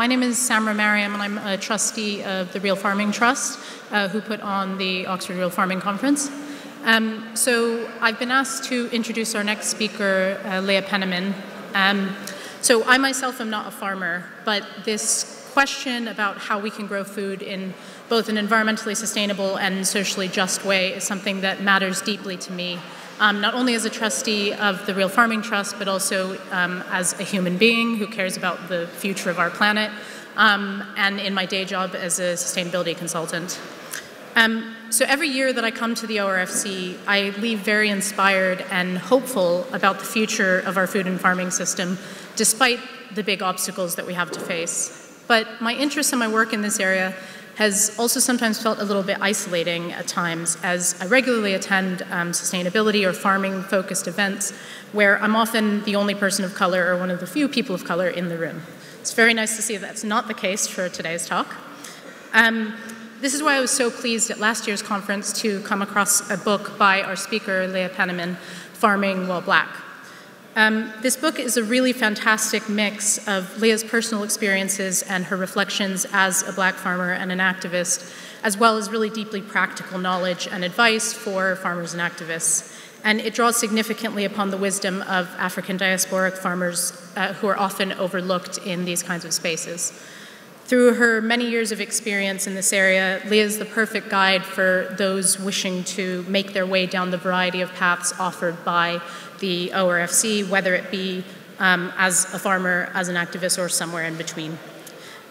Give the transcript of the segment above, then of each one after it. My name is Samra Mariam, and I'm a trustee of the Real Farming Trust, who put on the Oxford Real Farming Conference. So I've been asked to introduce our next speaker, Leah Penniman. So I myself am not a farmer, but this question about how we can grow food in both an environmentally sustainable and socially just way is something that matters deeply to me, not only as a trustee of the Real Farming Trust, but also as a human being who cares about the future of our planet, and in my day job as a sustainability consultant. So every year that I come to the ORFC, I leave very inspired and hopeful about the future of our food and farming system, despite the big obstacles that we have to face. But my interest and my work in this area has also sometimes felt a little bit isolating at times, as I regularly attend sustainability or farming-focused events where I'm often the only person of color or one of the few people of color in the room. It's very nice to see that's not the case for today's talk. This is why I was so pleased at last year's conference to come across a book by our speaker, Leah Penniman, Farming While Black. This book is a really fantastic mix of Leah's personal experiences and her reflections as a black farmer and an activist, as well as really deeply practical knowledge and advice for farmers and activists. And it draws significantly upon the wisdom of African diasporic farmers who are often overlooked in these kinds of spaces. Through her many years of experience in this area, Leah is the perfect guide for those wishing to make their way down the variety of paths offered by the ORFC, whether it be as a farmer, as an activist, or somewhere in between.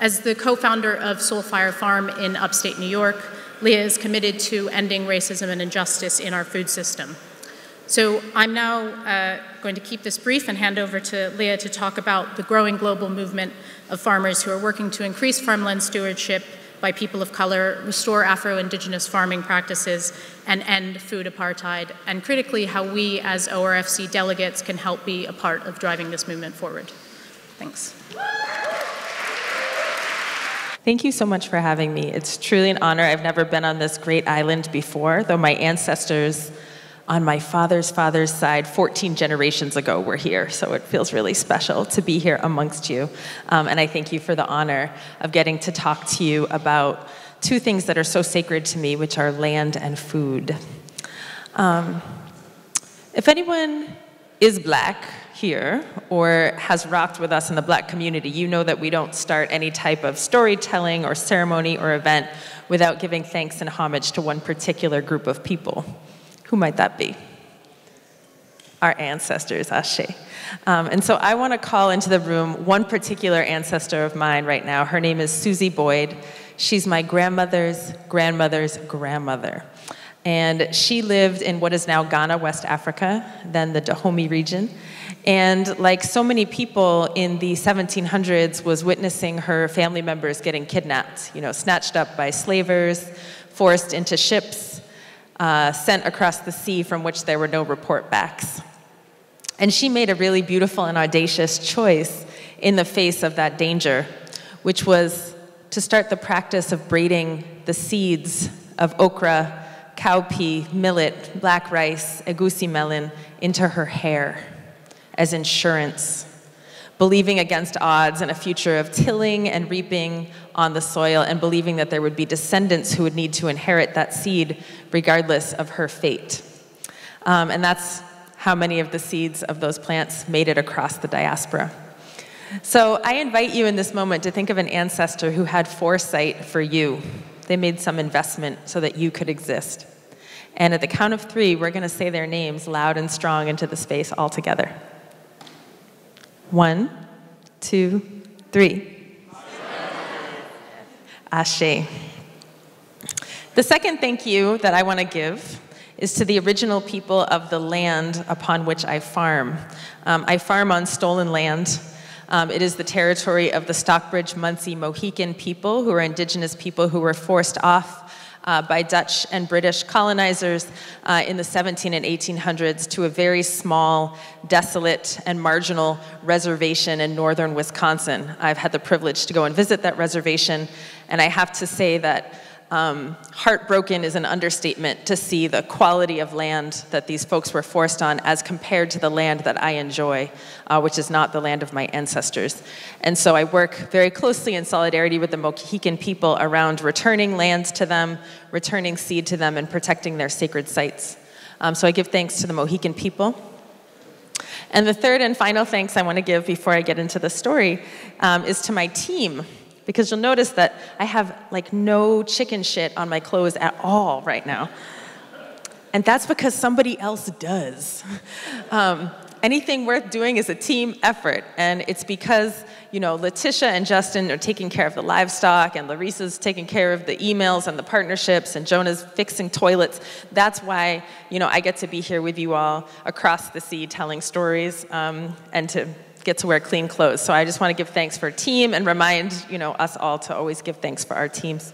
As the co-founder of Soul Fire Farm in upstate New York, Leah is committed to ending racism and injustice in our food system. So I'm now going to keep this brief and hand over to Leah to talk about the growing global movement of farmers who are working to increase farmland stewardship by people of color, restore Afro-Indigenous farming practices, and end food apartheid, and critically how we as ORFC delegates can help be a part of driving this movement forward. Thanks. Thank you so much for having me. It's truly an honor. I've never been on this great island before, though my ancestors on my father's side, 14 generations ago, we're here. So it feels really special to be here amongst you. And I thank you for the honor of getting to talk to you about two things that are so sacred to me, which are land and food. If anyone is black here or has rocked with us in the black community, you know that we don't start any type of storytelling or ceremony or event without giving thanks and homage to one particular group of people. Who might that be? Our ancestors, Ashe. And so I want to call into the room one particular ancestor of mine right now. Her name is Susie Boyd. She's my grandmother's grandmother's grandmother. And she lived in what is now Ghana, West Africa, then the Dahomey region. And like so many people in the 1700s, was witnessing her family members getting kidnapped, you know, snatched up by slavers, forced into ships, sent across the sea from which there were no report backs. And she made a really beautiful and audacious choice in the face of that danger, which was to start the practice of braiding the seeds of okra, cowpea, millet, black rice, egusi melon into her hair as insurance, believing against odds in a future of tilling and reaping on the soil, and believing that there would be descendants who would need to inherit that seed regardless of her fate. And that's how many of the seeds of those plants made it across the diaspora. So I invite you in this moment to think of an ancestor who had foresight for you. They made some investment so that you could exist. And at the count of three, we're going to say their names loud and strong into the space all together. 1, 2, 3. Ashe. The second thank you that I want to give is to the original people of the land upon which I farm. I farm on stolen land. It is the territory of the Stockbridge-Munsee Mohican people, who are indigenous people who were forced off by Dutch and British colonizers in the 1700s and 1800s to a very small, desolate, and marginal reservation in northern Wisconsin. I've had the privilege to go and visit that reservation, and I have to say that heartbroken is an understatement to see the quality of land that these folks were forced on as compared to the land that I enjoy, which is not the land of my ancestors. And so I work very closely in solidarity with the Mohican people around returning lands to them, returning seed to them, and protecting their sacred sites. So I give thanks to the Mohican people. And the third and final thanks I want to give before I get into the story is to my team. Because you'll notice that I have like no chicken shit on my clothes at all right now. And that's because somebody else does. Anything worth doing is a team effort. And it's because, you know, Letitia and Justin are taking care of the livestock, and Larissa's taking care of the emails and the partnerships, and Jonah's fixing toilets. That's why, you know, I get to be here with you all across the sea telling stories and to get to wear clean clothes. So I just want to give thanks for our team and remind, you know, us all to always give thanks for our teams.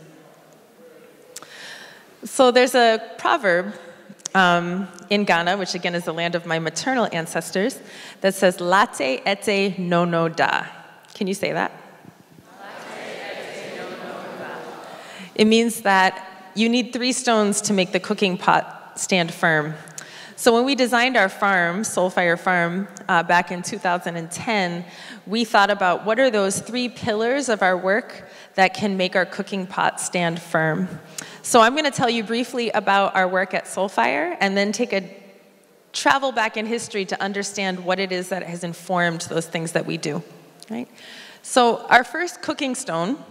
So there's a proverb in Ghana, which again is the land of my maternal ancestors, that says, "Late ete nono da." Can you say that? Late ete nono da. It means that you need 3 stones to make the cooking pot stand firm. So when we designed our farm, Soul Fire Farm, back in 2010, we thought about what are those 3 pillars of our work that can make our cooking pot stand firm. So I'm going to tell you briefly about our work at Soul Fire and then take a travel back in history to understand what it is that has informed those things that we do. Right? So our first cooking stone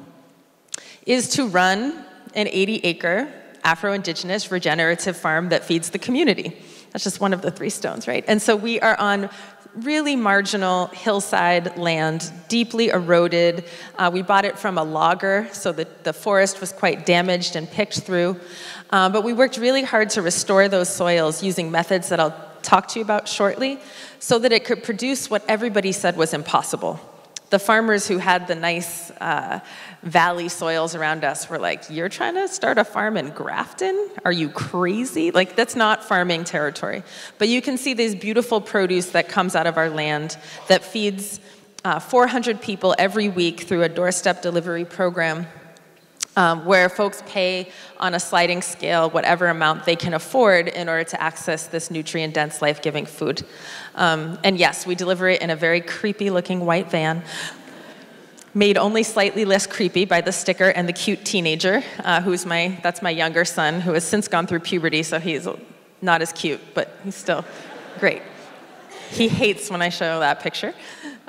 is to run an 80-acre Afro-Indigenous regenerative farm that feeds the community. That's just one of the 3 stones, right? And so we are on really marginal hillside land, deeply eroded. We bought it from a logger, so the forest was quite damaged and picked through. But we worked really hard to restore those soils using methods that I'll talk to you about shortly, so that it could produce what everybody said was impossible. The farmers who had the nice valley soils around us were like, "You're trying to start a farm in Grafton? Are you crazy? Like, that's not farming territory." But you can see this beautiful produce that comes out of our land that feeds 400 people every week through a doorstep delivery program where folks pay on a sliding scale whatever amount they can afford in order to access this nutrient-dense, life-giving food. And yes, we deliver it in a very creepy-looking white van, made only slightly less creepy by the sticker and the cute teenager, that's my younger son, who has since gone through puberty, so he's not as cute, but he's still great. He hates when I show that picture.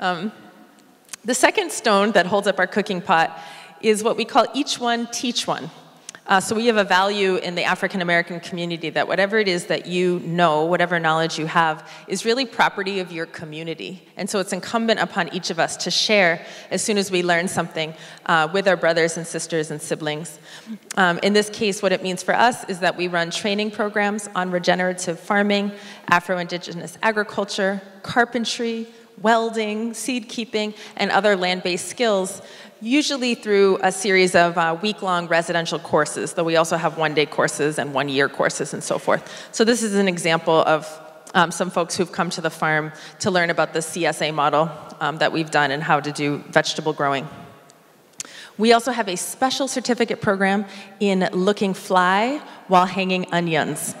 The second stone that holds up our cooking pot is what we call each one, teach one. So we have a value in the African-American community that whatever it is that you know, whatever knowledge you have, is really property of your community. And so it's incumbent upon each of us to share as soon as we learn something with our brothers and sisters and siblings. In this case, what it means for us is that we run training programs on regenerative farming, Afro-Indigenous agriculture, carpentry, welding, seed keeping, and other land-based skills, usually through a series of week-long residential courses, though we also have one-day courses and one-year courses and so forth. So this is an example of some folks who've come to the farm to learn about the CSA model that we've done and how to do vegetable growing. We also have a special certificate program in looking fly while hanging onions.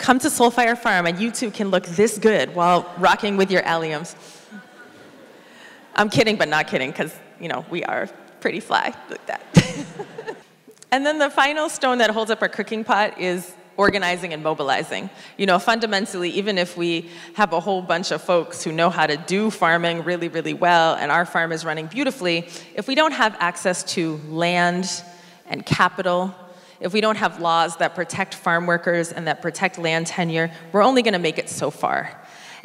Come to Soul Fire Farm and you too can look this good while rocking with your alliums. I'm kidding, but not kidding, because, you know, we are pretty fly like that. And then the final stone that holds up our cooking pot is organizing and mobilizing. You know, fundamentally, even if we have a whole bunch of folks who know how to do farming really, really well, and our farm is running beautifully, if we don't have access to land and capital, if we don't have laws that protect farm workers and that protect land tenure, we're only going to make it so far.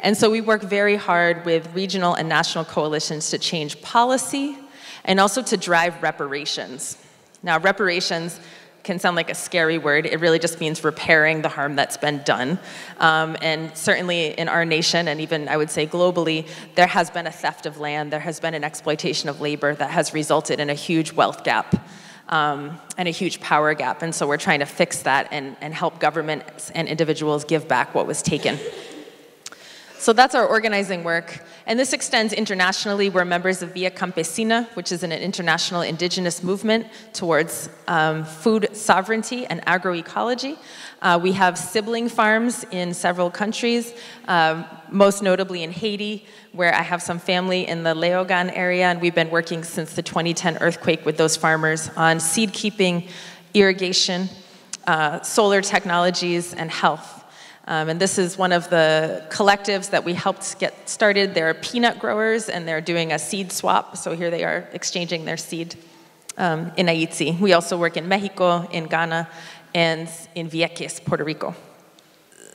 And so we work very hard with regional and national coalitions to change policy and also to drive reparations. Now, reparations can sound like a scary word. It really just means repairing the harm that's been done. And certainly in our nation, and even I would say globally, there has been a theft of land, there has been an exploitation of labor that has resulted in a huge wealth gap. And a huge power gap. And so we're trying to fix that and help governments and individuals give back what was taken. So that's our organizing work. And this extends internationally. We're members of Via Campesina, which is an international indigenous movement towards food sovereignty and agroecology. We have sibling farms in several countries, most notably in Haiti, where I have some family in the Leoghan area, and we've been working since the 2010 earthquake with those farmers on seed keeping, irrigation, solar technologies, and health. And this is one of the collectives that we helped get started. They're peanut growers, and they're doing a seed swap. So here they are exchanging their seed in Haiti. We also work in Mexico, in Ghana, and in Vieques, Puerto Rico.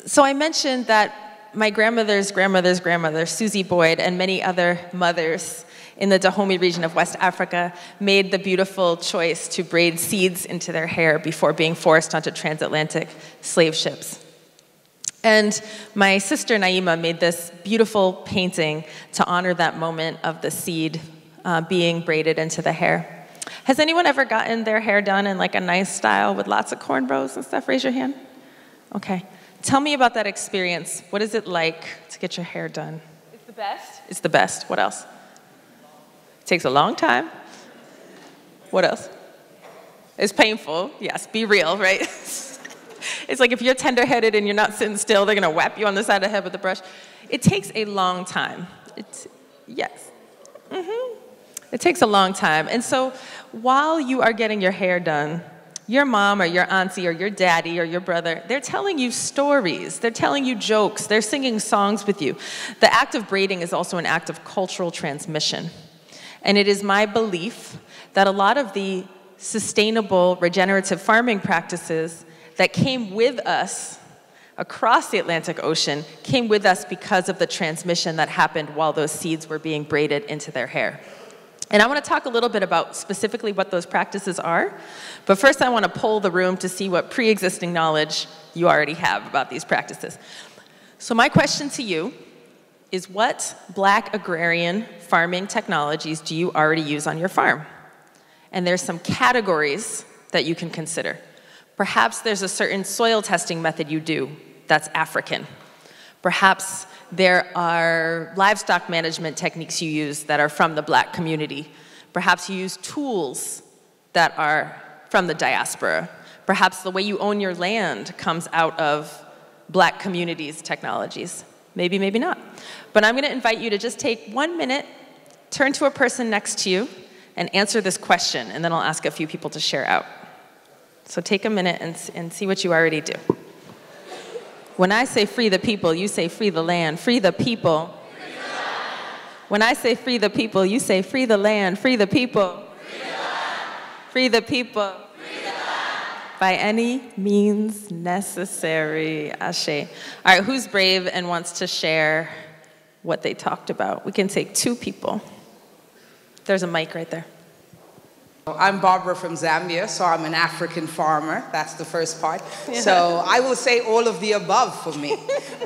So I mentioned that my grandmother's grandmother's grandmother, Susie Boyd, and many other mothers in the Dahomey region of West Africa made the beautiful choice to braid seeds into their hair before being forced onto transatlantic slave ships. And my sister Naima made this beautiful painting to honor that moment of the seed being braided into the hair. Has anyone ever gotten their hair done in like a nice style with lots of cornrows and stuff? Raise your hand. Okay. Tell me about that experience. What is it like to get your hair done? It's the best. It's the best. What else? Takes a long time. What else? It's painful. Yes, be real, right? It's like if you're tender-headed and you're not sitting still, they're gonna whap you on the side of the head with a brush. It takes a long time. It's, yes. Mm-hmm. It takes a long time. And so while you are getting your hair done, your mom or your auntie or your daddy or your brother, they're telling you stories, they're telling you jokes, they're singing songs with you. The act of braiding is also an act of cultural transmission. And it is my belief that a lot of the sustainable, regenerative farming practices that came with us across the Atlantic Ocean came with us because of the transmission that happened while those seeds were being braided into their hair. And I want to talk a little bit about specifically what those practices are, but first I want to poll the room to see what pre-existing knowledge you already have about these practices. So my question to you is, what Black agrarian farming technologies do you already use on your farm? And there's some categories that you can consider. Perhaps there's a certain soil testing method you do that's African. Perhaps there are livestock management techniques you use that are from the Black community. Perhaps you use tools that are from the diaspora. Perhaps the way you own your land comes out of Black communities' technologies. Maybe, maybe not. But I'm gonna invite you to just take 1 minute, turn to a person next to you, and answer this question, and then I'll ask a few people to share out. So take a minute and see what you already do. When I say free the people, you say free the land. Free the people. Free the land. When I say free the people, you say free the land. Free the people. Free the land. Free the people. Free the land. By any means necessary. Ashe. All right, who's brave and wants to share what they talked about? We can take two people. There's a mic right there. I'm Barbara from Zambia, so I'm an African farmer. That's the first part. Yeah. So I will say all of the above for me.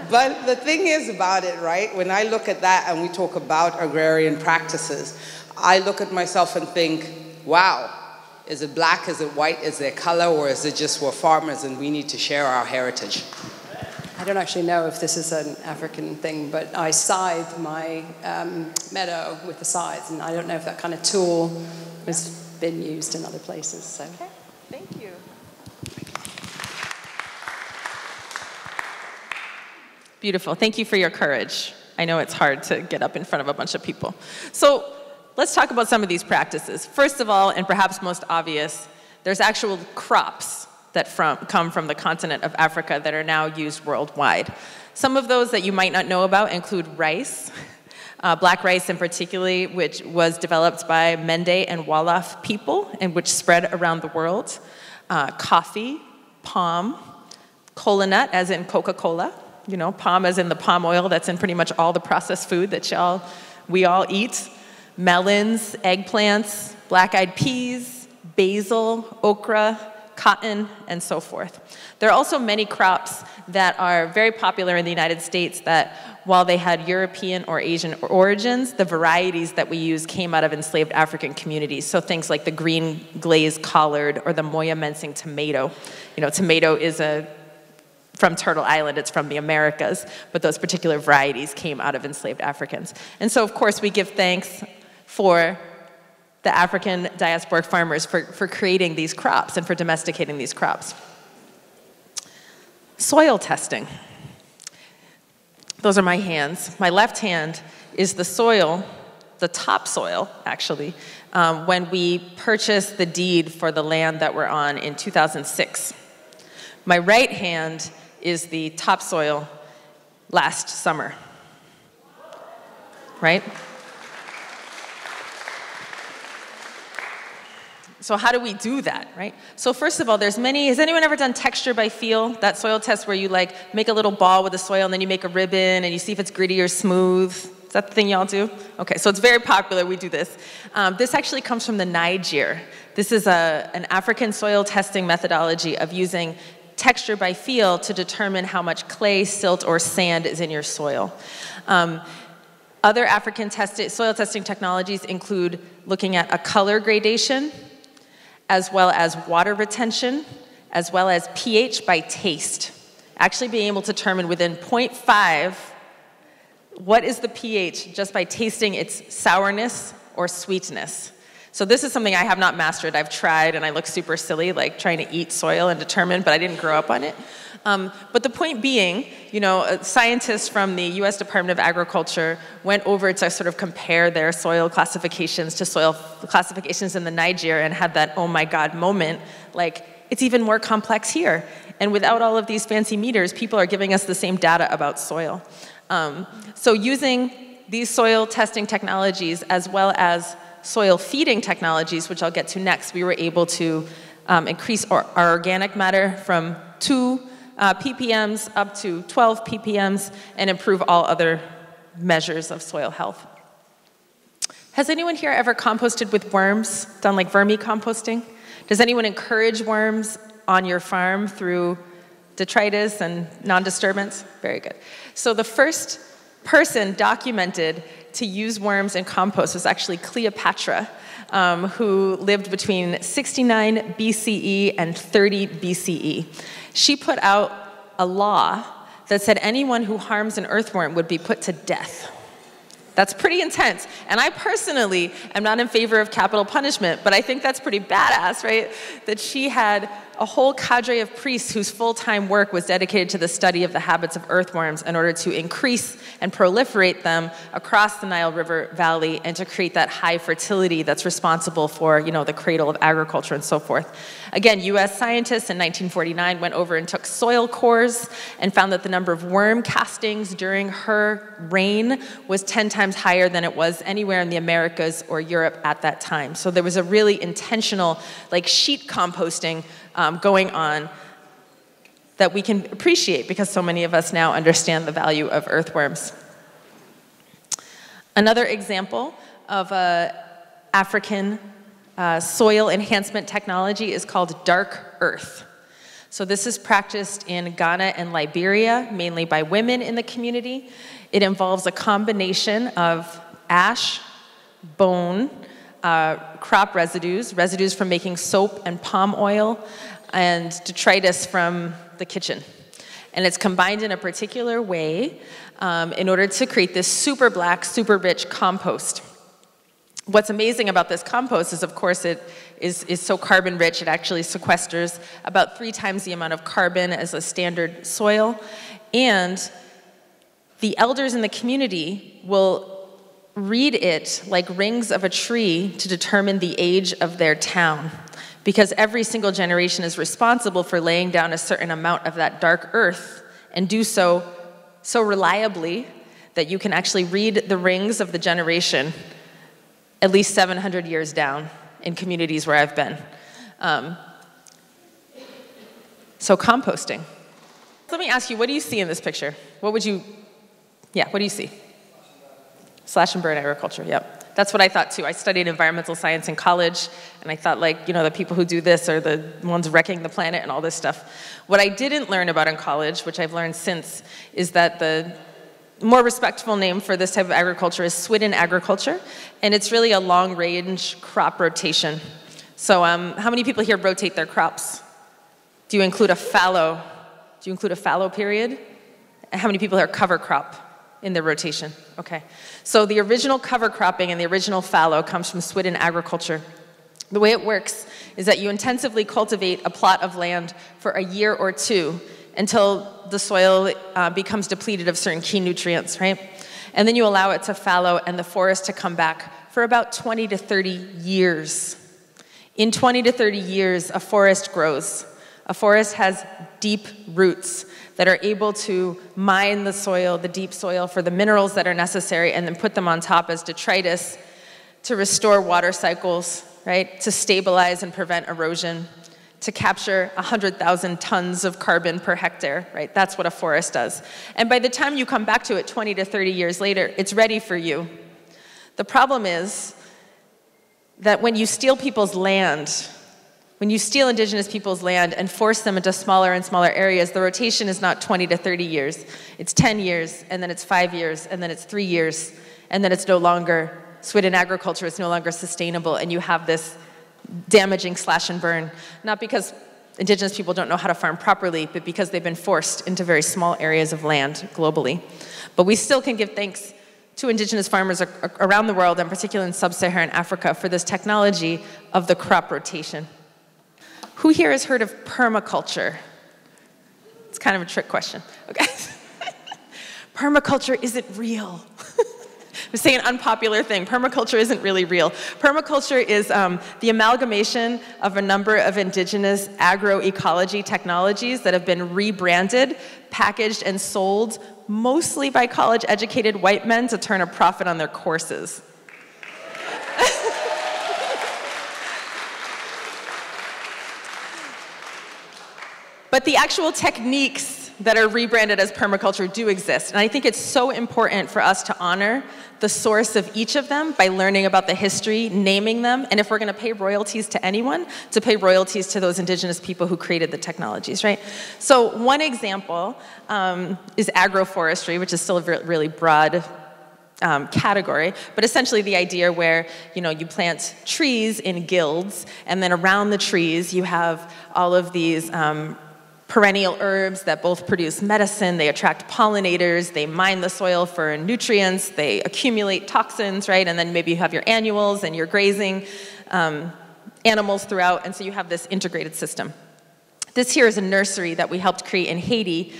But the thing is about it, right? When I look at that and we talk about agrarian practices, I look at myself and think, wow, is it Black, is it white, is there color, or is it just we're farmers and we need to share our heritage? I don't actually know if this is an African thing, but I scythe my meadow with the scythes, and I don't know if that kind of tool was been used in other places. So. Okay, thank you. Beautiful, thank you for your courage. I know it's hard to get up in front of a bunch of people. So let's talk about some of these practices. First of all, and perhaps most obvious, there's actual crops that come from the continent of Africa that are now used worldwide. Some of those that you might not know about include rice, Black rice in particular, which was developed by Mende and Wolof people and which spread around the world. Coffee, palm, cola nut as in Coca-Cola, you know, palm as in the palm oil that's in pretty much all the processed food that we all eat. Melons, eggplants, black-eyed peas, basil, okra, cotton, and so forth. There are also many crops that are very popular in the United States that, while they had European or Asian origins, the varieties that we use came out of enslaved African communities. So things like the green glazed collard or the moya mensing tomato. You know, tomato is a from Turtle Island, it's from the Americas, but those particular varieties came out of enslaved Africans. And so, of course, we give thanks for the African diasporic farmers for creating these crops and for domesticating these crops. Soil testing. Those are my hands. My left hand is the soil, the topsoil, actually, when we purchased the deed for the land that we're on in 2006. My right hand is the topsoil last summer, right? So how do we do that, right? So first of all, there's many, has anyone ever done texture by feel? That soil test where you like make a little ball with the soil and then you make a ribbon and you see if it's gritty or smooth. Is that the thing y'all do? Okay, so it's very popular, we do this. This actually comes from the Niger. This is an African soil testing methodology of using texture by feel to determine how much clay, silt, or sand is in your soil. Other African soil testing technologies include looking at a color gradation, as well as water retention, as well as pH by taste. Actually being able to determine within 0.5 what is the pH just by tasting its sourness or sweetness. So this is something I have not mastered. I've tried and I look super silly, like trying to eat soil and determine, but I didn't grow up on it. But the point being, you know, scientists from the US Department of Agriculture went over to sort of compare their soil classifications to soil classifications in the Niger and had that, oh my God, moment, like, it's even more complex here. And without all of these fancy meters, people are giving us the same data about soil. So using these soil testing technologies as well as soil feeding technologies, which I'll get to next, we were able to increase our organic matter from 2 ppms up to 12 ppms and improve all other measures of soil health. Has anyone here ever composted with worms, done like vermicomposting? Does anyone encourage worms on your farm through detritus and non-disturbance? Very good. So the first person documented to use worms in compost was actually Cleopatra, who lived between 69 BCE and 30 BCE. She put out a law that said anyone who harms an earthworm would be put to death. That's pretty intense. And I personally am not in favor of capital punishment, but I think that's pretty badass, right? That she had a whole cadre of priests whose full-time work was dedicated to the study of the habits of earthworms in order to increase and proliferate them across the Nile River Valley and to create that high fertility that's responsible for, you know, the cradle of agriculture and so forth. Again, US scientists in 1949 went over and took soil cores and found that the number of worm castings during her reign was 10 times higher than it was anywhere in the Americas or Europe at that time. So there was a really intentional, like, sheet composting going on that we can appreciate because so many of us now understand the value of earthworms. Another example of an African soil enhancement technology is called dark earth. So this is practiced in Ghana and Liberia, mainly by women in the community. It involves a combination of ash, bone, crop residues, residues from making soap and palm oil, and detritus from the kitchen. And it's combined in a particular way in order to create this super black, super rich compost. What's amazing about this compost is, of course, it is so carbon rich, it actually sequesters about 3 times the amount of carbon as a standard soil. And the elders in the community will read it like rings of a tree to determine the age of their town, because every single generation is responsible for laying down a certain amount of that dark earth and do so reliably that you can actually read the rings of the generation at least 700 years down in communities where I've been. So composting. Let me ask you, what do you see in this picture? What would you, yeah, what do you see? Slash and burn agriculture, yep. That's what I thought too. I studied environmental science in college, and I thought, like, you know, the people who do this are the ones wrecking the planet and all this stuff. What I didn't learn about in college, which I've learned since, is that the more respectful name for this type of agriculture is swidden agriculture, and it's really a long-range crop rotation. So how many people here rotate their crops? Do you include a fallow Do you include a fallow period? How many people are cover crop in their rotation? Okay. So the original cover cropping and the original fallow comes from swidden agriculture. The way it works is that you intensively cultivate a plot of land for a year or two until the soil becomes depleted of certain key nutrients, right? And then you allow it to fallow and the forest to come back for about 20 to 30 years. In 20 to 30 years, a forest grows. A forest has deep roots that are able to mine the soil, the deep soil, for the minerals that are necessary and then put them on top as detritus to restore water cycles, right? To stabilize and prevent erosion, to capture 100,000 tons of carbon per hectare, right? That's what a forest does. And by the time you come back to it 20 to 30 years later, it's ready for you. The problem is that when you steal people's land, when you steal indigenous people's land and force them into smaller and smaller areas, the rotation is not 20 to 30 years. It's 10 years, and then it's 5 years, and then it's 3 years, and then it's no longer swidden agriculture, it's no longer sustainable, and you have this damaging slash and burn. Not because indigenous people don't know how to farm properly, but because they've been forced into very small areas of land globally. But we still can give thanks to indigenous farmers around the world, and particularly in sub-Saharan Africa, for this technology of the crop rotation. Who here has heard of permaculture? It's kind of a trick question. Okay. Permaculture isn't real. I'm saying an unpopular thing. Permaculture isn't really real. Permaculture is the amalgamation of a number of indigenous agroecology technologies that have been rebranded, packaged, and sold mostly by college-educated white men to turn a profit on their courses. But the actual techniques that are rebranded as permaculture do exist. And I think it's so important for us to honor the source of each of them by learning about the history, naming them, and if we're gonna pay royalties to anyone, to pay royalties to those indigenous people who created the technologies, right? So one example is agroforestry, which is still a really broad category, but essentially the idea where, you know, you plant trees in guilds, and then around the trees you have all of these perennial herbs that both produce medicine, they attract pollinators, they mine the soil for nutrients, they accumulate toxins, right? And then maybe you have your annuals and your grazing animals throughout, and so you have this integrated system. This here is a nursery that we helped create in Haiti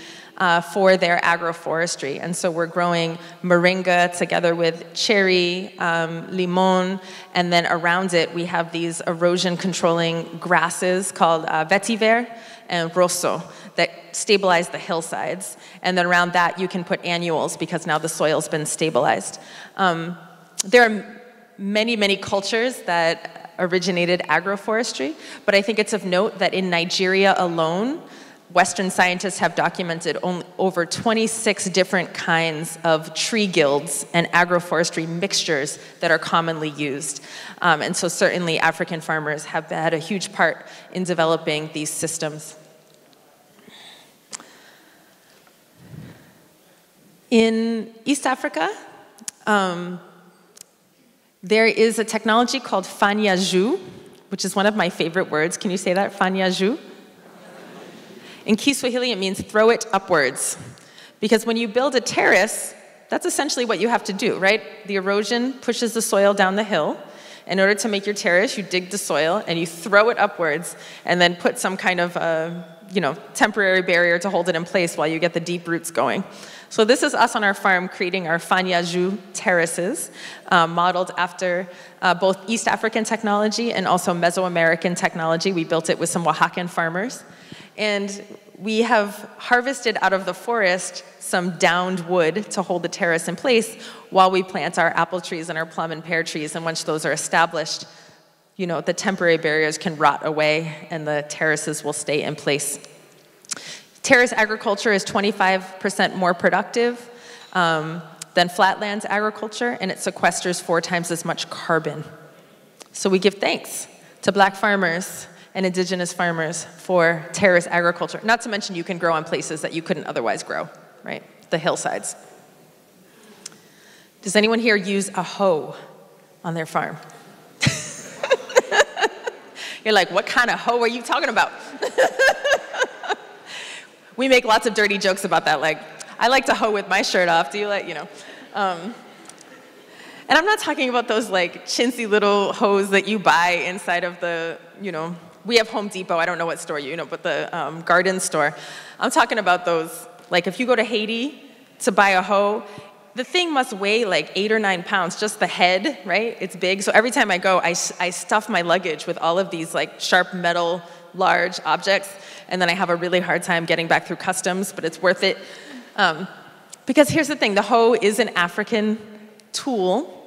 for their agroforestry, and so we're growing moringa together with cherry, limon, and then around it we have these erosion-controlling grasses called vetiver and rosso that stabilize the hillsides, and then around that you can put annuals because now the soil's been stabilized. There are many, many cultures that originated agroforestry, but I think it's of note that in Nigeria alone, Western scientists have documented over 26 different kinds of tree guilds and agroforestry mixtures that are commonly used. And so certainly African farmers have had a huge part in developing these systems. In East Africa, there is a technology called fanyaju, which is one of my favorite words. Can you say that, fanyaju? In Kiswahili, it means throw it upwards. Because when you build a terrace, that's essentially what you have to do, right? The erosion pushes the soil down the hill. In order to make your terrace, you dig the soil and you throw it upwards and then put some kind of you know, temporary barrier to hold it in place while you get the deep roots going. So this is us on our farm creating our fanyaju terraces, modeled after both East African technology and also Mesoamerican technology. We built it with some Oaxacan farmers. And we have harvested out of the forest some downed wood to hold the terrace in place while we plant our apple trees and our plum and pear trees. And once those are established, you know, the temporary barriers can rot away and the terraces will stay in place. Terrace agriculture is 25% more productive than flatlands agriculture, and it sequesters 4 times as much carbon. So we give thanks to Black farmers and indigenous farmers for terrace agriculture. Not to mention you can grow on places that you couldn't otherwise grow, right? The hillsides. Does anyone here use a hoe on their farm? You're like, what kind of hoe are you talking about? We make lots of dirty jokes about that, like, I like to hoe with my shirt off, do you like, you know. And I'm not talking about those like chintzy little hoes that you buy inside of the, you know, we have Home Depot, I don't know what store you know, but the garden store. I'm talking about those, like if you go to Haiti to buy a hoe, the thing must weigh like 8 or 9 pounds, just the head, right? It's big, so every time I go, I stuff my luggage with all of these like sharp metal, large objects, and then I have a really hard time getting back through customs, but it's worth it. Because here's the thing, the hoe is an African tool,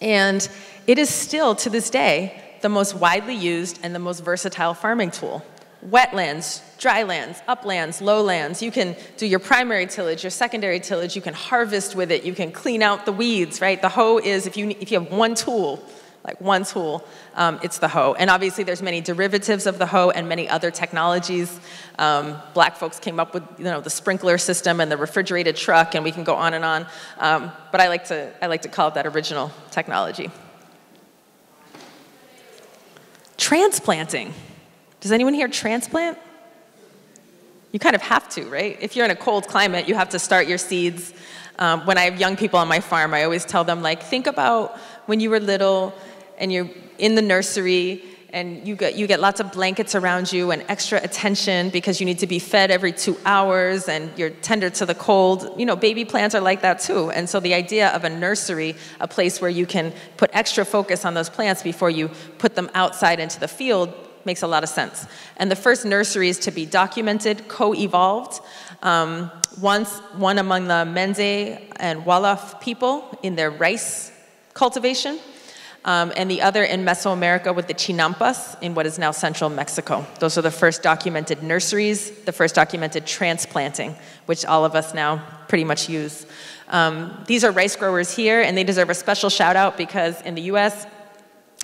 and it is still, to this day, the most widely used and the most versatile farming tool. Wetlands, drylands, uplands, lowlands, you can do your primary tillage, your secondary tillage, you can harvest with it, you can clean out the weeds, right? The hoe is, if you have one tool, like one tool, it's the hoe. And obviously there's many derivatives of the hoe and many other technologies. Black folks came up with, you know, the sprinkler system and the refrigerated truck, and we can go on and on. But I like to call it that original technology. Transplanting. Does anyone here transplant? You kind of have to, right? If you're in a cold climate, you have to start your seeds. When I have young people on my farm, I always tell them, like, think about when you were little, and you're in the nursery, and you get lots of blankets around you and extra attention because you need to be fed every 2 hours, and you're tender to the cold. You know, baby plants are like that too. And so the idea of a nursery, a place where you can put extra focus on those plants before you put them outside into the field, makes a lot of sense. And the first nurseries to be documented co-evolved. Once one among the Mende and Wolof people in their rice cultivation, and the other in Mesoamerica with the chinampas in what is now central Mexico. Those are the first documented nurseries, the first documented transplanting, which all of us now pretty much use. These are rice growers here, and they deserve a special shout out because in the US,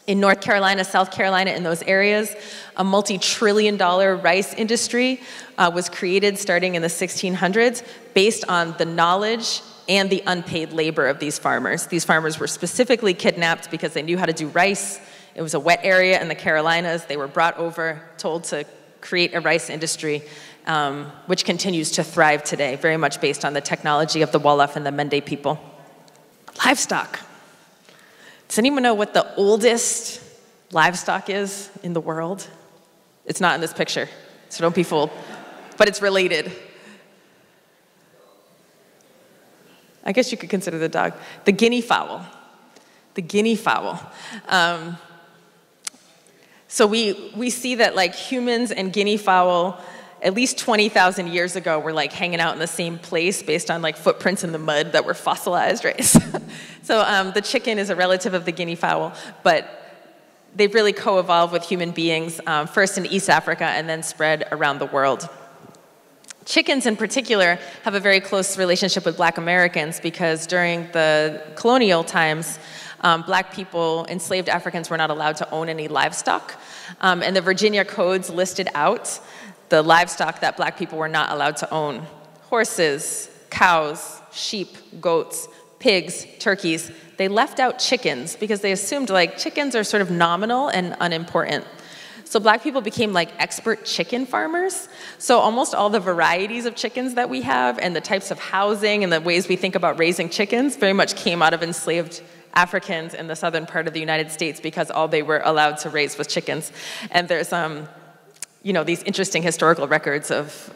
in North Carolina, South Carolina, in those areas, a multi-trillion-dollar rice industry was created starting in the 1600s based on the knowledge and the unpaid labor of these farmers. These farmers were specifically kidnapped because they knew how to do rice. It was a wet area in the Carolinas. They were brought over, told to create a rice industry, which continues to thrive today, very much based on the technology of the Wolof and the Mende people. Livestock. Does anyone know what the oldest livestock is in the world? It's not in this picture, so don't be fooled, but it's related. I guess you could consider the dog. The guinea fowl. The guinea fowl. So we see that like humans and guinea fowl at least 20,000 years ago were like hanging out in the same place based on like footprints in the mud that were fossilized, right? So the chicken is a relative of the guinea fowl, but they've really co-evolved with human beings, first in East Africa and then spread around the world. Chickens in particular have a very close relationship with Black Americans because during the colonial times, Black people, enslaved Africans, were not allowed to own any livestock. And the Virginia codes listed out the livestock that Black people were not allowed to own. Horses, cows, sheep, goats, pigs, turkeys. They left out chickens because they assumed like chickens are sort of nominal and unimportant. So Black people became like expert chicken farmers. So almost all the varieties of chickens that we have and the types of housing and the ways we think about raising chickens very much came out of enslaved Africans in the southern part of the United States because all they were allowed to raise was chickens. And there's, you know, these interesting historical records of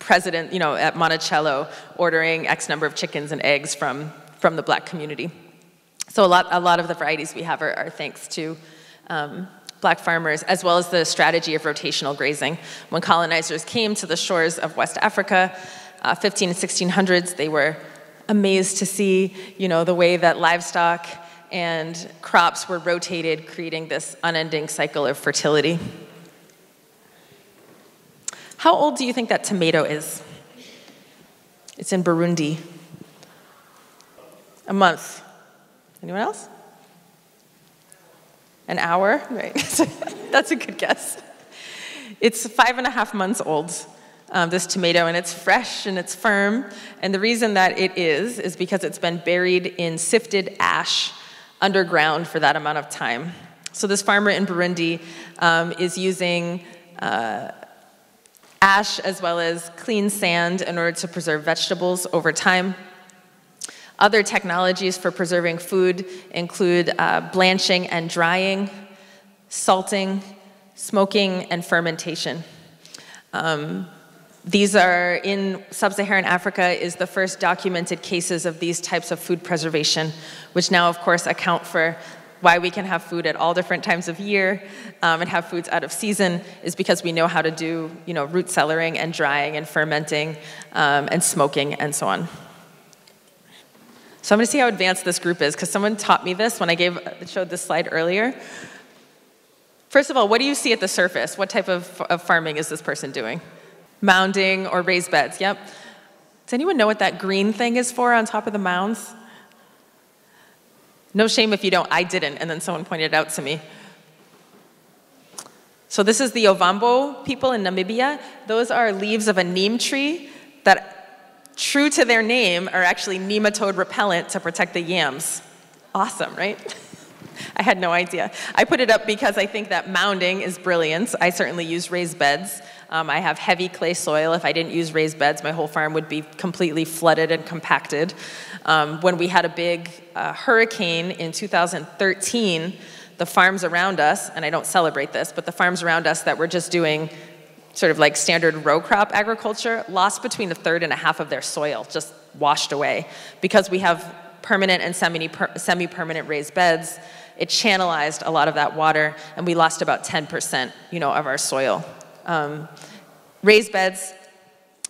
president, you know, at Monticello ordering X number of chickens and eggs from the Black community. So a lot of the varieties we have are thanks to Black farmers, as well as the strategy of rotational grazing. When colonizers came to the shores of West Africa, 15 and 1600s, they were amazed to see, you know, the way that livestock and crops were rotated, creating this unending cycle of fertility. How old do you think that tomato is? It's in Burundi. A month. Anyone else? An hour, right? That's a good guess. It's 5.5 months old, this tomato, and it's fresh and it's firm. And the reason that it is because it's been buried in sifted ash underground for that amount of time. So this farmer in Burundi is using ash as well as clean sand in order to preserve vegetables over time. Other technologies for preserving food include blanching and drying, salting, smoking, and fermentation. These are in sub-Saharan Africa is the first documented cases of these types of food preservation, which now of course account for why we can have food at all different times of year and have foods out of season is because we know how to do root cellaring and drying and fermenting and smoking and so on. So I'm gonna see how advanced this group is because someone taught me this when I showed this slide earlier. First of all, what do you see at the surface? What type of farming is this person doing? Mounding or raised beds, yep. Does anyone know what that green thing is for on top of the mounds? No shame if you don't, I didn't, and then someone pointed it out to me. So this is the Ovambo people in Namibia. Those are leaves of a neem tree that, true to their name, are actually nematode repellent to protect the yams. Awesome, right? I had no idea. I put it up because I think that mounding is brilliant. I certainly use raised beds. I have heavy clay soil. If I didn't use raised beds, my whole farm would be completely flooded and compacted. When we had a big hurricane in 2013, the farms around us, and I don't celebrate this, but the farms around us that were just doing sort of like standard row crop agriculture lost between a third and a half of their soil, just washed away. Because we have permanent and semi-permanent raised beds, it channelized a lot of that water, and we lost about 10% of our soil. Raised beds,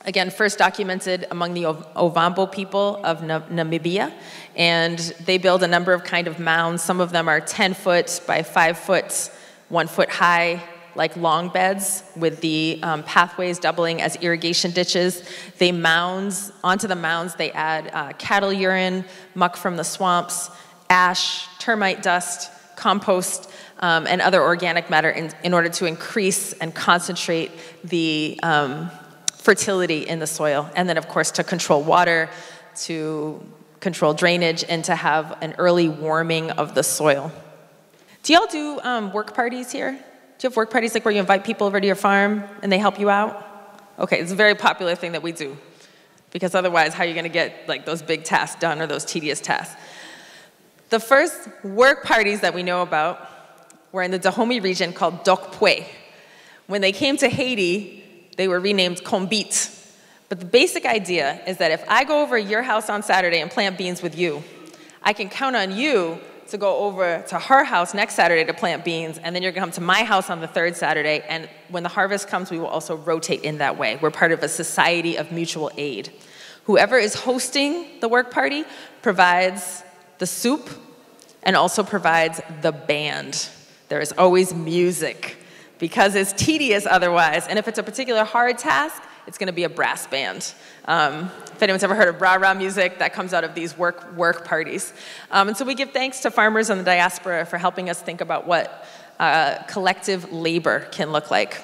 again, first documented among the Ovambo people of Namibia, and they build a number of kind of mounds. Some of them are 10 foot by 5 foot, 1 foot high, like long beds with the pathways doubling as irrigation ditches. They mounds, onto the mounds they add cattle urine, muck from the swamps, ash, termite dust, compost, and other organic matter in order to increase and concentrate the fertility in the soil. And then, of course, to control water, to control drainage, and to have an early warming of the soil. Do y'all do work parties here? Do you have work parties like where you invite people over to your farm and they help you out? Okay, it's a very popular thing that we do because otherwise how are you gonna get like those big tasks done or those tedious tasks? The first work parties that we know about were in the Dahomey region called Dokpwe. When they came to Haiti, they were renamed Kombit. But the basic idea is that if I go over your house on Saturday and plant beans with you, I can count on you to go over to her house next Saturday to plant beans, and then you're gonna come to my house on the third Saturday, and when the harvest comes, we will also rotate in that way. We're part of a society of mutual aid. Whoever is hosting the work party provides the soup, and also provides the band. There is always music, because it's tedious otherwise, and if it's a particular hard task, it's gonna be a brass band. If anyone's ever heard of rah-rah music, that comes out of these work parties. And so we give thanks to farmers in the diaspora for helping us think about what collective labor can look like.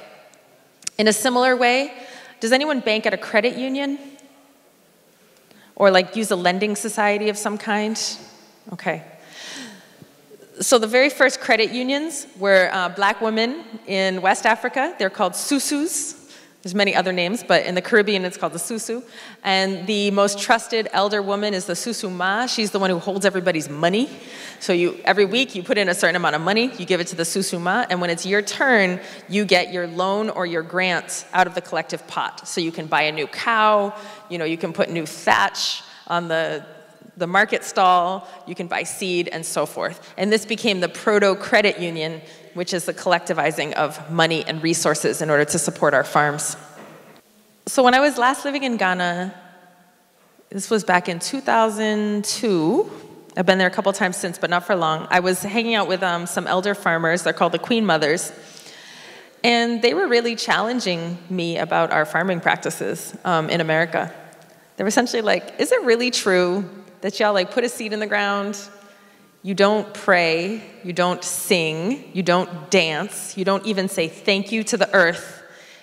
In a similar way, does anyone bank at a credit union? Or like use a lending society of some kind? Okay. So the very first credit unions were black women in West Africa. They're called susus. There's many other names, but in the Caribbean it's called the susu. And the most trusted elder woman is the Susu Ma. She's the one who holds everybody's money. So every week you put in a certain amount of money, you give it to the Susu Ma, and when it's your turn, you get your loan or your grant out of the collective pot. So you can buy a new cow, you can put new thatch on the market stall, you can buy seed, and so forth. And this became the proto-credit union, which is the collectivizing of money and resources in order to support our farms. So when I was last living in Ghana, this was back in 2002, I've been there a couple times since, but not for long, I was hanging out with some elder farmers, they're called the Queen Mothers, and they were really challenging me about our farming practices in America. They were essentially like, is it really true that y'all like put a seed in the ground, you don't pray, you don't sing, you don't dance, you don't even say thank you to the earth,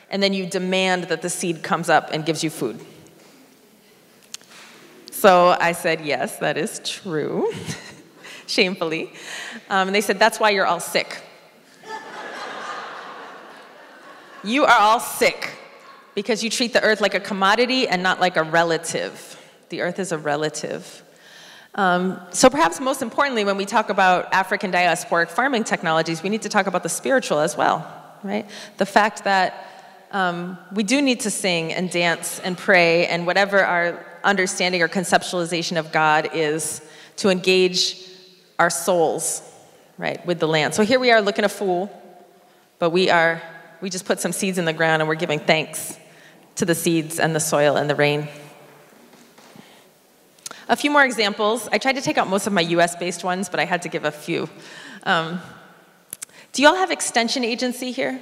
and then you demand that the seed comes up and gives you food? So I said, yes, that is true, shamefully. And they said, that's why you're all sick. You are all sick. because you treat the earth like a commodity and not like a relative. The earth is a relative. So perhaps most importantly, when we talk about African diasporic farming technologies, we need to talk about the spiritual as well, right? The fact that we do need to sing and dance and pray and whatever our understanding or conceptualization of God is, to engage our souls, right, with the land. So here we are looking a fool, but we just put some seeds in the ground and we're giving thanks to the seeds and the soil and the rain. A few more examples. I tried to take out most of my US-based ones, but I had to give a few. Do you all have extension agency here?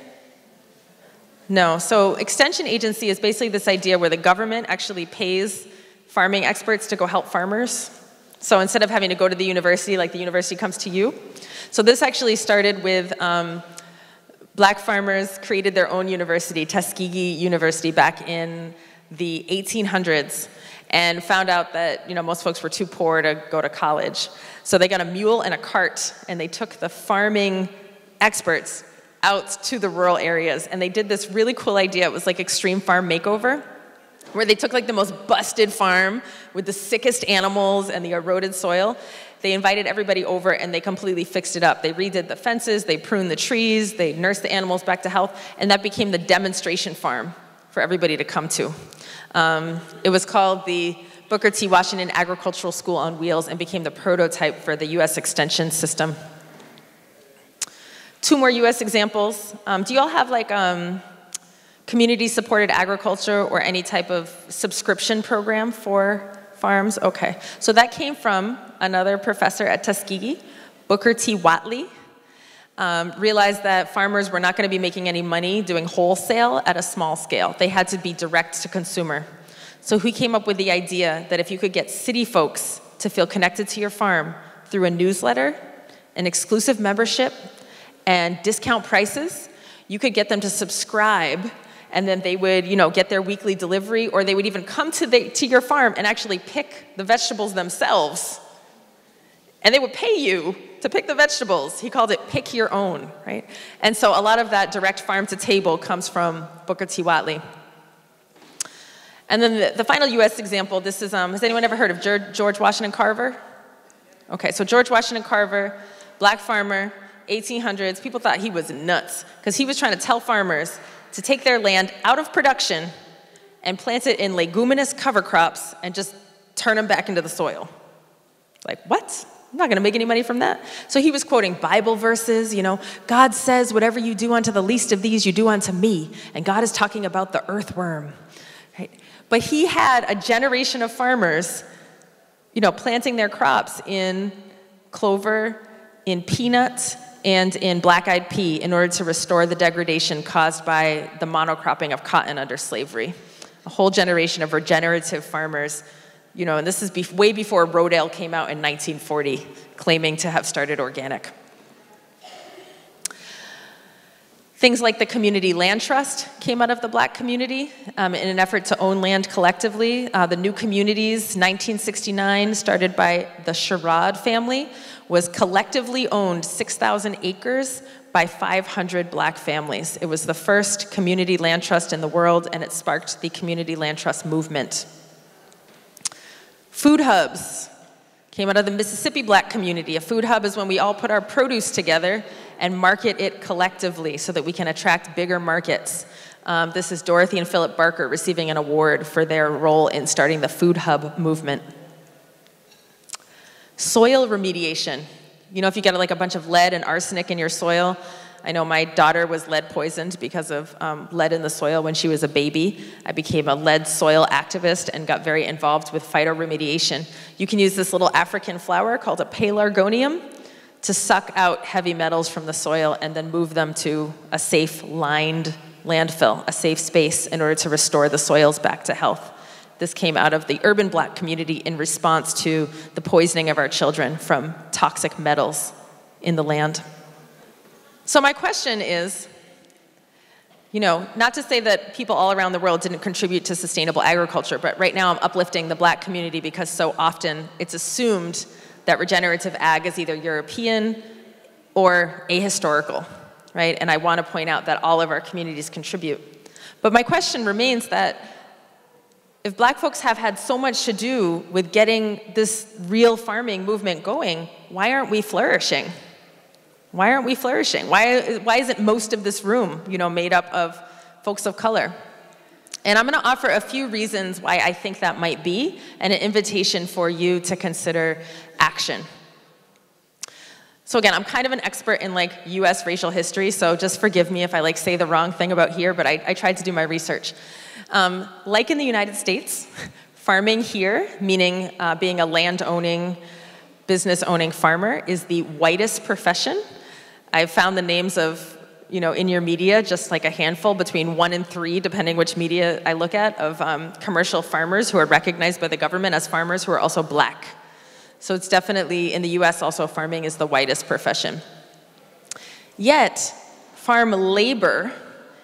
No. So extension agency is basically this idea where the government actually pays farming experts to go help farmers. So instead of having to go to the university, like the university comes to you. So this actually started with black farmers created their own university, Tuskegee University, back in the 1800s. And found out that, you know, most folks were too poor to go to college. So they got a mule and a cart, and they took the farming experts out to the rural areas. And they did this really cool idea. It was like extreme farm makeover, where they took like the most busted farm with the sickest animals and the eroded soil. They invited everybody over and they completely fixed it up. They redid the fences, they pruned the trees, they nursed the animals back to health, and that became the demonstration farm for everybody to come to. It was called the Booker T. Washington Agricultural School on Wheels and became the prototype for the U.S. extension system. Two more U.S. examples. Do you all have like community-supported agriculture or any type of subscription program for farms? Okay, so that came from another professor at Tuskegee, Booker T. Whatley. Realized that farmers were not going to be making any money doing wholesale at a small scale. They had to be direct to consumer. So he came up with the idea that if you could get city folks to feel connected to your farm through a newsletter, an exclusive membership, and discount prices, you could get them to subscribe, and then they would, you know, get their weekly delivery, or they would even come to your farm and actually pick the vegetables themselves. And they would pay you to pick the vegetables. He called it pick your own, right? And so a lot of that direct farm to table comes from Booker T. Whatley. And then the final US example, this is, has anyone ever heard of George Washington Carver? Okay, so George Washington Carver, black farmer, 1800s, people thought he was nuts because he was trying to tell farmers to take their land out of production and plant it in leguminous cover crops and just turn them back into the soil. Like, what? I'm not going to make any money from that. So he was quoting Bible verses, you know, God says, whatever you do unto the least of these, you do unto me. And God is talking about the earthworm, right? But he had a generation of farmers, you know, planting their crops in clover, in peanut, and in black-eyed pea in order to restore the degradation caused by the monocropping of cotton under slavery. A whole generation of regenerative farmers. You know, and this is way before Rodale came out in 1940, claiming to have started organic. Things like the Community Land Trust came out of the black community in an effort to own land collectively. The New Communities, 1969, started by the Sherrod family, was collectively owned 6,000 acres by 500 black families. It was the first community land trust in the world, and it sparked the Community Land Trust movement. Food hubs came out of the Mississippi black community. A food hub is when we all put our produce together and market it collectively so that we can attract bigger markets. This is Dorothy and Philip Barker receiving an award for their role in starting the food hub movement. Soil remediation. You know, if you get like a bunch of lead and arsenic in your soil, I know my daughter was lead poisoned because of lead in the soil when she was a baby. I became a lead soil activist and got very involved with phytoremediation. You can use this little African flower called a pelargonium to suck out heavy metals from the soil and then move them to a safe lined landfill, a safe space in order to restore the soils back to health. This came out of the urban black community in response to the poisoning of our children from toxic metals in the land. So my question is, you know, not to say that people all around the world didn't contribute to sustainable agriculture, but right now I'm uplifting the black community because so often it's assumed that regenerative ag is either European or ahistorical, right? And I want to point out that all of our communities contribute. But my question remains that if Black folks have had so much to do with getting this real farming movement going, why aren't we flourishing? Why aren't we flourishing? Why isn't most of this room, you know, made up of folks of color? And I'm going to offer a few reasons why I think that might be, and an invitation for you to consider action. So again, I'm kind of an expert in like US racial history, so just forgive me if I like say the wrong thing about here, but I tried to do my research. Like in the United States, farming here, meaning being a land-owning, business-owning farmer, is the whitest profession. I've found the names of, you know, in your media, just like a handful, between 1 and 3, depending which media I look at, of commercial farmers who are recognized by the government as farmers who are also Black. So it's definitely, in the US also, farming is the whitest profession. Yet, farm labor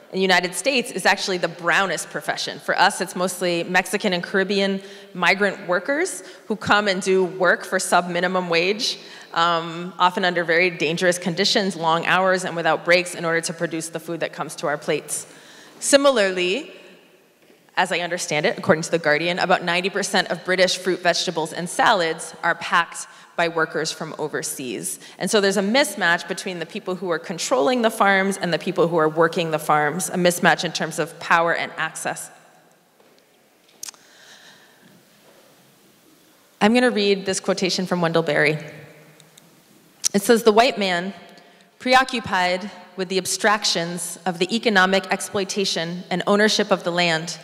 in the United States is actually the brownest profession. For us, it's mostly Mexican and Caribbean migrant workers who come and do work for sub-minimum wage, often under very dangerous conditions, long hours, and without breaks in order to produce the food that comes to our plates. Similarly, as I understand it, according to The Guardian, about 90% of British fruit, vegetables, and salads are packed by workers from overseas. And so there's a mismatch between the people who are controlling the farms and the people who are working the farms, a mismatch in terms of power and access. I'm going to read this quotation from Wendell Berry. It says, "The white man, preoccupied with the abstractions of the economic exploitation and ownership of the land,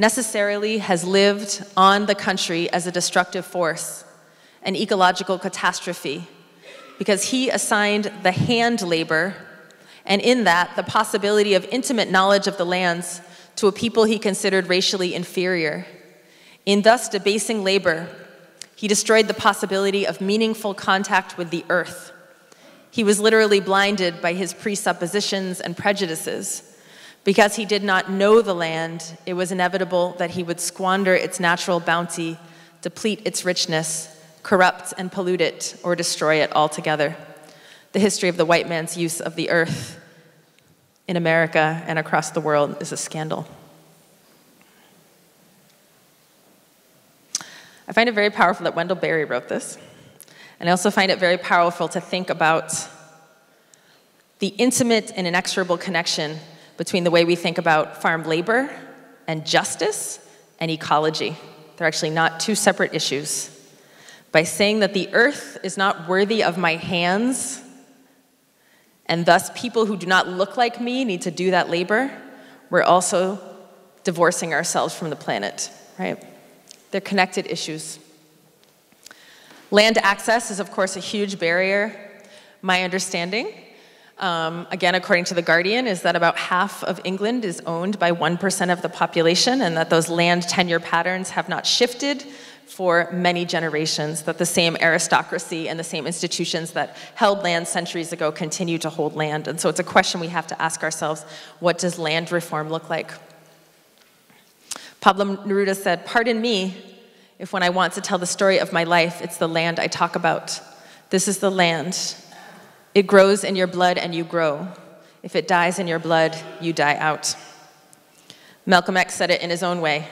necessarily has lived on the country as a destructive force, an ecological catastrophe, because he assigned the hand labor, and in that the possibility of intimate knowledge of the lands, to a people he considered racially inferior. In thus debasing labor, he destroyed the possibility of meaningful contact with the earth. He was literally blinded by his presuppositions and prejudices. Because he did not know the land, it was inevitable that he would squander its natural bounty, deplete its richness, corrupt and pollute it, or destroy it altogether. The history of the white man's use of the earth in America and across the world is a scandal." I find it very powerful that Wendell Berry wrote this. And I also find it very powerful to think about the intimate and inexorable connection between the way we think about farm labor and justice and ecology. They're actually not two separate issues. By saying that the earth is not worthy of my hands, and thus people who do not look like me need to do that labor, we're also divorcing ourselves from the planet, right? They're connected issues. Land access is, of course, a huge barrier. My understanding, again, according to The Guardian, is that about half of England is owned by 1% of the population, and that those land tenure patterns have not shifted for many generations, that the same aristocracy and the same institutions that held land centuries ago continue to hold land. And so it's a question we have to ask ourselves, what does land reform look like? Pablo Neruda said, "Pardon me if when I want to tell the story of my life, it's the land I talk about. This is the land. It grows in your blood and you grow. If it dies in your blood, you die out." Malcolm X said it in his own way.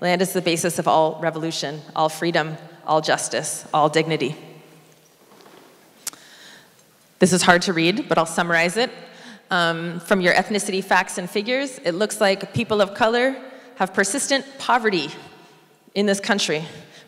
Land is the basis of all revolution, all freedom, all justice, all dignity. This is hard to read, but I'll summarize it. From your ethnicity facts and figures, it looks like people of color have persistent poverty in this country.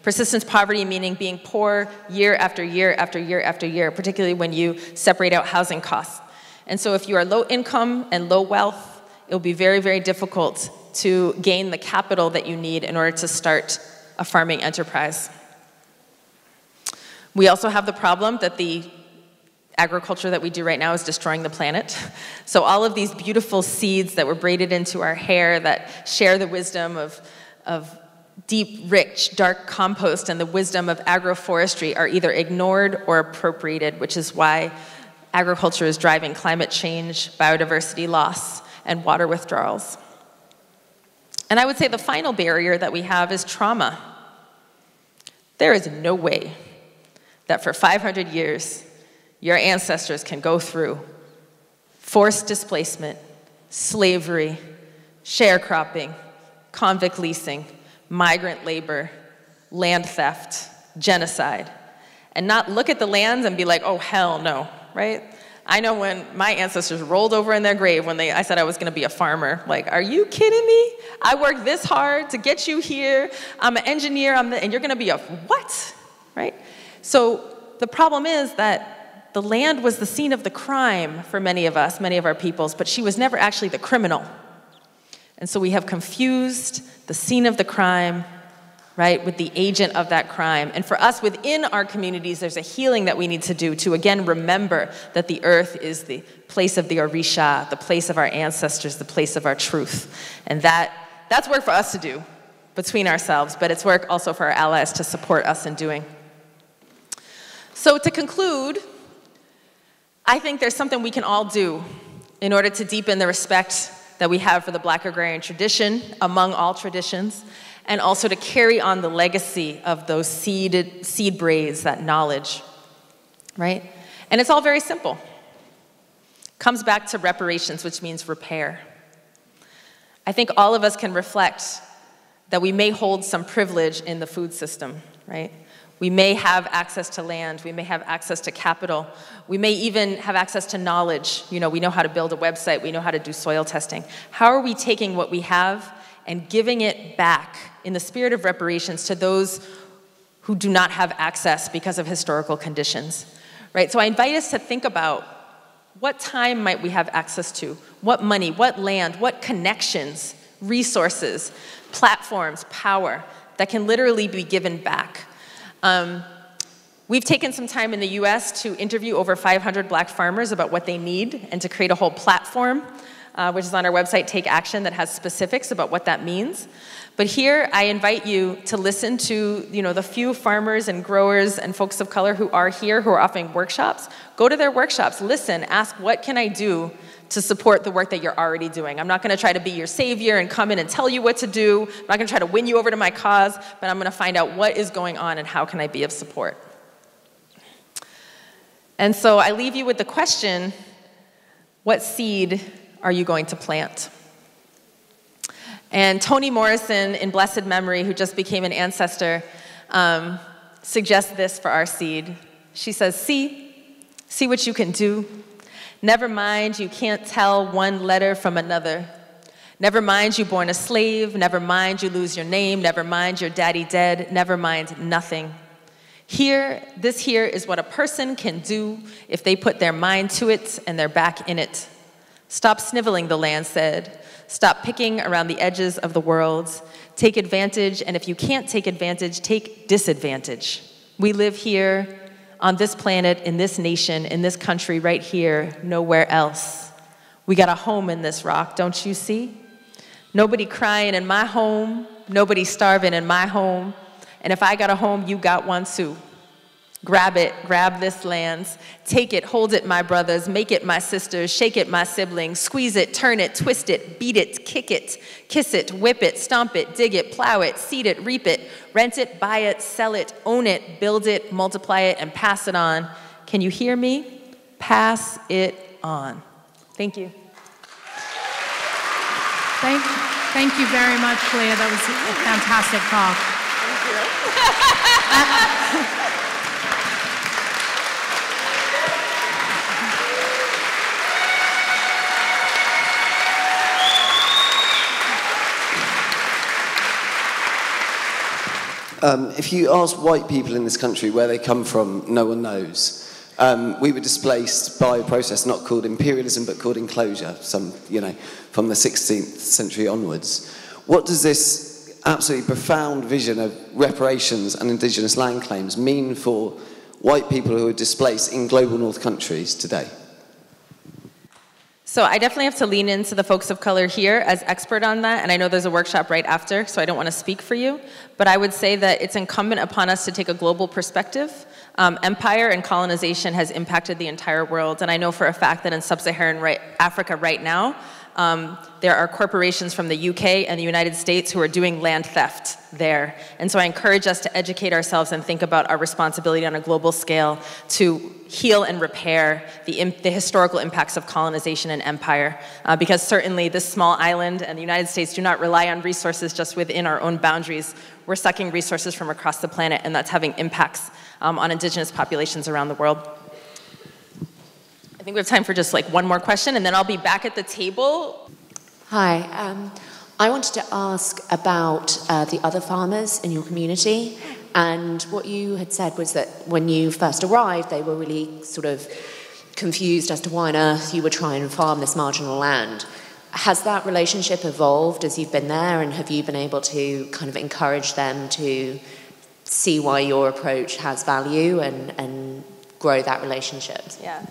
Persistent poverty meaning being poor year after year after year after year, particularly when you separate out housing costs. And so if you are low income and low wealth, it will be very, very difficult to gain the capital that you need in order to start a farming enterprise. We also have the problem that the agriculture that we do right now is destroying the planet. So all of these beautiful seeds that were braided into our hair that share the wisdom of deep, rich, dark compost and the wisdom of agroforestry are either ignored or appropriated, which is why agriculture is driving climate change, biodiversity loss, and water withdrawals. And I would say the final barrier that we have is trauma. There is no way that for 500 years your ancestors can go through forced displacement, slavery, sharecropping, convict leasing, migrant labor, land theft, genocide, and not look at the lands and be like, oh, hell no, right? I know when my ancestors rolled over in their grave when I said I was going to be a farmer. Like, are you kidding me? I worked this hard to get you here. I'm an engineer, and you're going to be a what? Right? So the problem is that the land was the scene of the crime for many of us, many of our peoples, but she was never actually the criminal. And so we have confused the scene of the crime, right, with the agent of that crime. And for us, within our communities, there's a healing that we need to do to, again, remember that the earth is the place of the Orisha, the place of our ancestors, the place of our truth. And that's work for us to do between ourselves, but it's work also for our allies to support us in doing. So to conclude, I think there's something we can all do in order to deepen the respect that we have for the Black agrarian tradition among all traditions, and also to carry on the legacy of those seed braids, that knowledge, right? And it's all very simple. Comes back to reparations, which means repair. I think all of us can reflect that we may hold some privilege in the food system, right? We may have access to land, we may have access to capital, we may even have access to knowledge. You know, we know how to build a website, we know how to do soil testing. How are we taking what we have and giving it back in the spirit of reparations to those who do not have access because of historical conditions, right? So I invite us to think about what time might we have access to, what money, what land, what connections, resources, platforms, power that can literally be given back. We've taken some time in the US to interview over 500 Black farmers about what they need and to create a whole platform, which is on our website, Take Action, that has specifics about what that means. But here, I invite you to listen to, you know, the few farmers and growers and folks of color who are here, who are offering workshops. Go to their workshops, listen, ask, what can I do to support the work that you're already doing? I'm not gonna try to be your savior and come in and tell you what to do. I'm not gonna try to win you over to my cause, but I'm gonna find out what is going on and how can I be of support. And so I leave you with the question, what seed are you going to plant? And Toni Morrison, in blessed memory, who just became an ancestor, suggests this for our seed. She says, see what you can do. Never mind, you can't tell one letter from another. Never mind, you born a slave. Never mind, you lose your name. Never mind, your daddy dead. Never mind, nothing. This here is what a person can do if they put their mind to it and their back in it. Stop sniveling, the land said. Stop picking around the edges of the world. Take advantage, and if you can't take advantage, take disadvantage. We live here, on this planet, in this nation, in this country, right here, nowhere else. We got a home in this rock, don't you see? Nobody crying in my home, nobody starving in my home, and if I got a home, you got one too. Grab it, grab this land, take it, hold it, my brothers, make it, my sisters, shake it, my siblings, squeeze it, turn it, twist it, beat it, kick it, kiss it, whip it, stomp it, dig it, plow it, seed it, reap it, rent it, buy it, sell it, own it, build it, multiply it, and pass it on. Can you hear me? Pass it on. Thank you. Thank you very much, Leah. That was a fantastic talk. Thank you. If you ask white people in this country where they come from, no one knows. We were displaced by a process not called imperialism, but called enclosure, from the 16th century onwards. What does this absolutely profound vision of reparations and indigenous land claims mean for white people who are displaced in global north countries today? So I definitely have to lean into the folks of color here as expert on that, and I know there's a workshop right after, so I don't want to speak for you, but I would say that it's incumbent upon us to take a global perspective. Empire and colonization has impacted the entire world, and I know for a fact that in sub-Saharan Africa right now, There are corporations from the UK and the United States who are doing land theft there. And so I encourage us to educate ourselves and think about our responsibility on a global scale to heal and repair the historical impacts of colonization and empire. Because certainly this small island and the United States do not rely on resources just within our own boundaries. We're sucking resources from across the planet, and that's having impacts on indigenous populations around the world. I think we have time for just like one more question, and then I'll be back at the table. Hi, I wanted to ask about the other farmers in your community, and what you had said was that when you first arrived, they were really sort of confused as to why on earth you were trying to farm this marginal land. Has that relationship evolved as you've been there, and have you been able to kind of encourage them to see why your approach has value and grow that relationship? Yeah.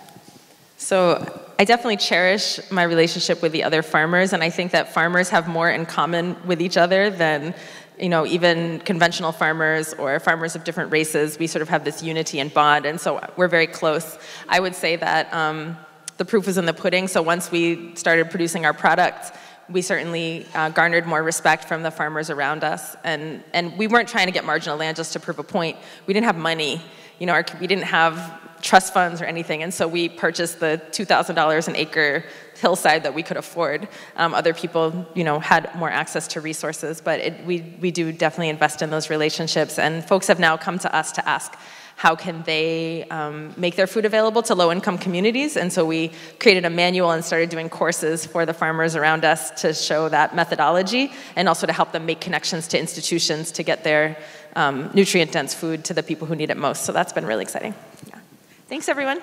So I definitely cherish my relationship with the other farmers, and I think that farmers have more in common with each other than, you know, even conventional farmers or farmers of different races. We sort of have this unity and bond, and so we're very close. I would say that the proof is in the pudding, so once we started producing our product, we certainly garnered more respect from the farmers around us. And we weren't trying to get marginal land just to prove a point. We didn't have money. You know, we didn't have trust funds or anything, and so we purchased the $2,000 an acre hillside that we could afford. Other people, you know, had more access to resources, but we do definitely invest in those relationships, and folks have now come to us to ask how can they make their food available to low-income communities, and so we created a manual and started doing courses for the farmers around us to show that methodology, and also to help them make connections to institutions to get their nutrient-dense food to the people who need it most, so that's been really exciting. Yeah. Thanks, everyone.